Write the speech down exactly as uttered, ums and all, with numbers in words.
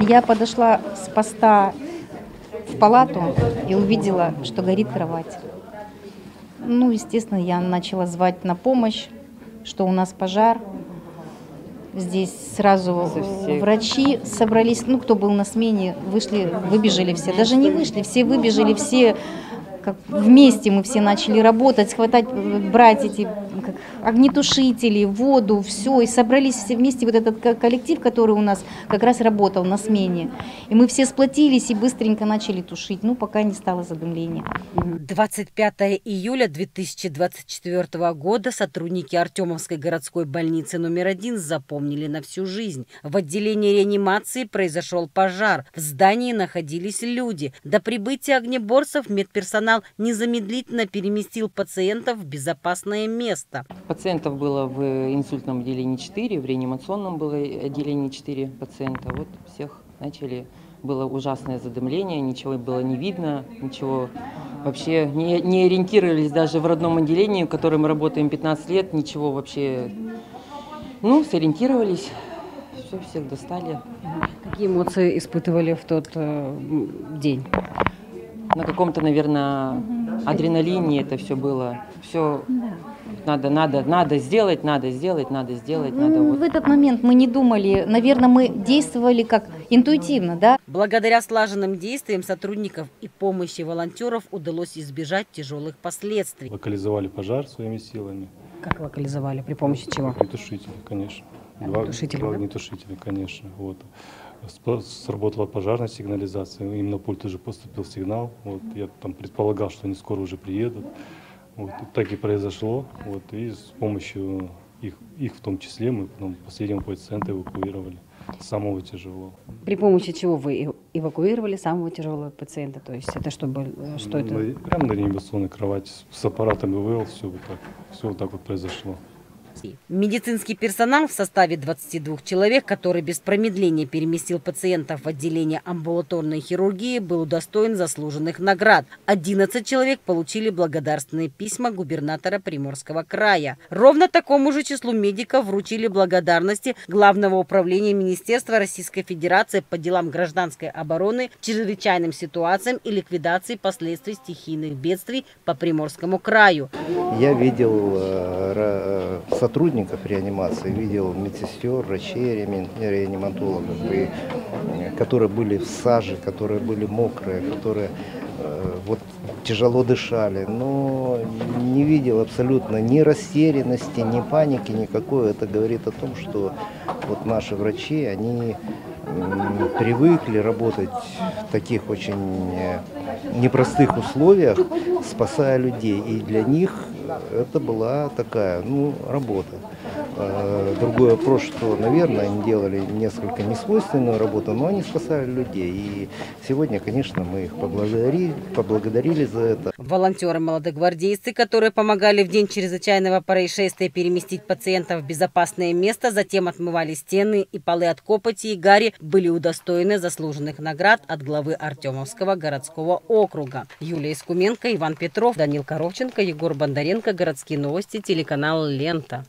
Я подошла с поста в палату и увидела, что горит кровать. Ну, естественно, я начала звать на помощь, что у нас пожар. Здесь сразу врачи собрались, ну, кто был на смене, вышли, выбежали все. Даже не вышли, все выбежали, все как, вместе мы все начали работать, хватать, брать эти как, огнетушители, воду, все. И собрались все вместе, вот этот коллектив, который у нас как раз работал на смене. И мы все сплотились и быстренько начали тушить, ну, пока не стало задымления. двадцать пятого июля две тысячи двадцать четвёртого года сотрудники Артемовской городской больницы номер один запомнили на всю жизнь. В отделении реанимации произошел пожар. В здании находились люди. До прибытия огнеборцев медперсонал незамедлительно переместил пациентов в безопасное место. Пациентов было в инсультном отделении четыре, в реанимационном было отделении четыре пациента. Вот всех начали. Было ужасное задымление, ничего было не видно, ничего. Вообще не, не ориентировались даже в родном отделении, в котором мы работаем пятнадцать лет, ничего вообще. Ну, сориентировались, все, всех достали. Какие эмоции испытывали в тот э, день? На каком-то, наверное, адреналине это все было. Все надо, надо, надо сделать, надо сделать, надо сделать. Надо вот. В этот момент мы не думали, наверное, мы действовали как интуитивно, да? Благодаря слаженным действиям сотрудников и помощи волонтеров удалось избежать тяжелых последствий. Локализовали пожар своими силами. Как локализовали? При помощи чего? Огнетушителя, конечно. Два огнетушителя, конечно. Вот. Сработала пожарная сигнализация, им на пульт уже поступил сигнал. Вот. Я там предполагал, что они скоро уже приедут. Вот. Так и произошло. Вот. И с помощью их, их в том числе мы потом последнего пациента эвакуировали. Самого тяжелого. При помощи чего вы эвакуировали самого тяжелого пациента? То есть это что, что это? Прямо на реанимационной кровати с аппаратом ИВЛ, все вот так, все вот так вот произошло. Медицинский персонал в составе двадцати двух человек, который без промедления переместил пациентов в отделение амбулаторной хирургии, был удостоен заслуженных наград. одиннадцать человек получили благодарственные письма губернатора Приморского края. Ровно такому же числу медиков вручили благодарности Главного управления Министерства Российской Федерации по делам гражданской обороны, чрезвычайным ситуациям и ликвидации последствий стихийных бедствий по Приморскому краю. Я видел сотрудников реанимации, видел медсестер, врачей, реаниматологов, и, которые были в саже, которые были мокрые, которые э, вот, тяжело дышали, но не видел абсолютно ни растерянности, ни паники никакой. Это говорит о том, что вот наши врачи, они э, привыкли работать в таких очень э, непростых условиях, спасая людей, и для них это была такая, ну, работа. Другой вопрос, что, наверное, они делали несколько несвойственную работу, но они спасали людей. И сегодня, конечно, мы их поблагодарили, поблагодарили за это. Волонтеры-молодогвардейцы, которые помогали в день чрезвычайного происшествия переместить пациентов в безопасное место, затем отмывали стены и полы от копоти и гари, были удостоены заслуженных наград от главы Артемовского городского округа. Юлия Искуменко, Иван Петров, Данил Коровченко, Егор Бондаренко. Городские новости, телеканал «Лента».